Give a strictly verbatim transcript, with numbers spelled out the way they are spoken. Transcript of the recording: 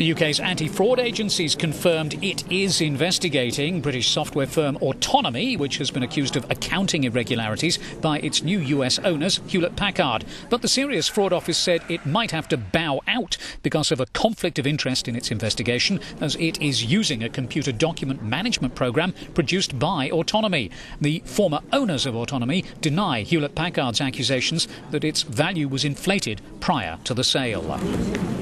The U K's anti-fraud agencies confirmed it is investigating British software firm Autonomy, which has been accused of accounting irregularities by its new U S owners, Hewlett-Packard. But the Serious Fraud Office said it might have to bow out because of a conflict of interest in its investigation, as it is using a computer document management program produced by Autonomy. The former owners of Autonomy deny Hewlett-Packard's accusations that its value was inflated prior to the sale.